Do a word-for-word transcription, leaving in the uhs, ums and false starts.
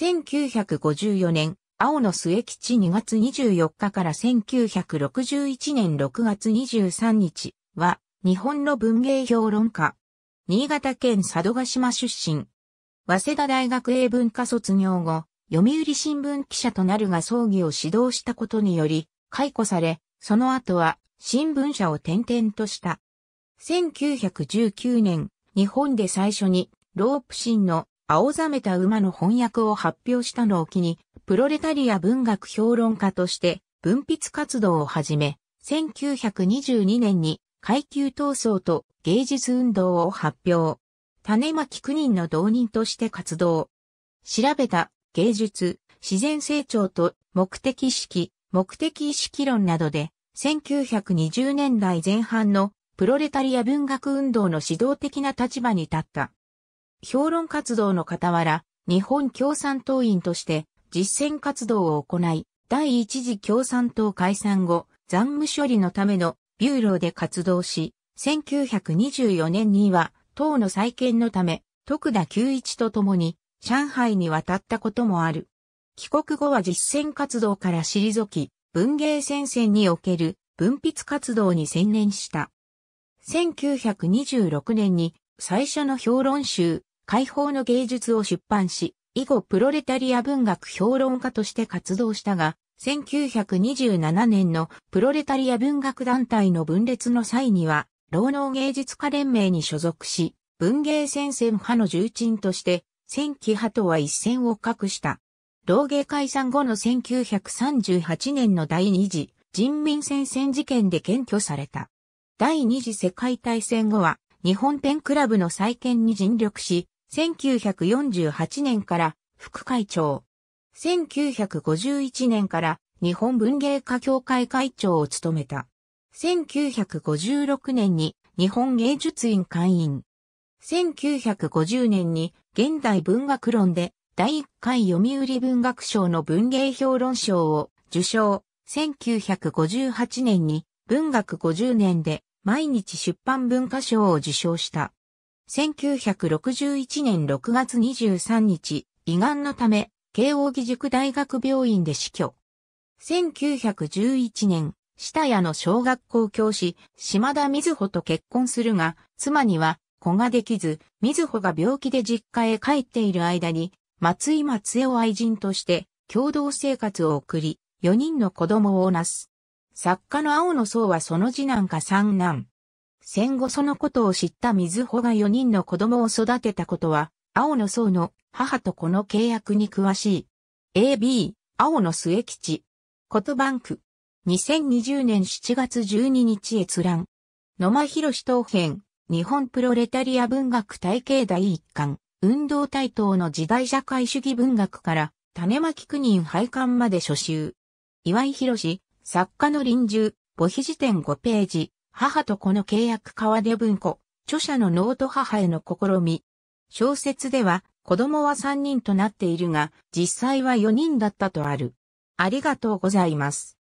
せんきゅうひゃくごじゅうよねん、青野末吉にがつにじゅうよっかからせんきゅうひゃくろくじゅういちねんろくがつにじゅうさんにちは、日本の文芸評論家。新潟県佐渡島出身。早稲田大学英文科卒業後、読売新聞記者となるが葬儀を指導したことにより、解雇され、その後は、新聞社を転々とした。せんきゅうひゃくじゅうきゅうねん、日本で最初に、ロープシンの青ざめた馬の翻訳を発表したのを機に、プロレタリア文学評論家として、文筆活動を始め、せんきゅうひゃくにじゅうにねんに、階級闘争と芸術運動を発表。種巻九人の同人として活動。調べた、芸術、自然成長と目的意識、目的意識論などで、せんきゅうひゃくにじゅうねんだいぜん半のプロレタリア文学運動の指導的な立場に立った。評論活動の傍ら、日本共産党員として実践活動を行い、第一次共産党解散後、残務処理のためのビューローで活動し、せんきゅうひゃくにじゅうよねんには党の再建のため、徳田久一と共に上海に渡ったこともある。帰国後は実践活動から退き、文芸戦線における文筆活動に専念した。せんきゅうひゃくにじゅうろくねんに最初の評論集、解放の芸術を出版し、以後プロレタリア文学評論家として活動したが、せんきゅうひゃくにじゅうななねんのプロレタリア文学団体の分裂の際には、労農芸術家連盟に所属し、文芸戦線派の重鎮として、戦記派とは一線を画した。労芸解散後のせんきゅうひゃくさんじゅうはちねんの第二次人民戦線事件で検挙された。第二次世界大戦後は日本ペンクラブの再建に尽力し、せんきゅうひゃくよんじゅうはちねんから副会長。せんきゅうひゃくごじゅういちねんから日本文芸家協会会長を務めた。せんきゅうひゃくごじゅうろくねんに日本芸術院会員。せんきゅうひゃくごじゅうねんに現代文学論でだいいっかい読売文学賞の文芸評論賞を受賞。せんきゅうひゃくごじゅうはちねんに文学ごじゅうねんで毎日出版文化賞を受賞した。せんきゅうひゃくろくじゅういちねんろくがつにじゅうさんにち、胃がんのため慶應義塾大学病院で死去。せんきゅうひゃくじゅういちねん、下谷の小学校教師、島田瑞穂と結婚するが、妻には子ができず、瑞穂が病気で実家へ帰っている間に、松井松江を愛人として共同生活を送り、よにんの子供をなす。作家の青野荘はその次男か三男。戦後そのことを知った瑞穂がよにんの子供を育てたことは、青野荘の母と子の契約に詳しい。エービー、青野末吉。ことバンク。にせんにじゅうねんしちがつじゅうににち閲覧。野間宏陶編、日本プロレタリア文学体系だいいっかん。運動台頭の時代社会主義文学から種巻九人廃刊まで初集。岩井弘、作家の臨終、母碑辞典ごページ、母と子の契約川出文庫、著者のノート母への試み。小説では子供はさんにんとなっているが、実際はよにんだったとある。ありがとうございます。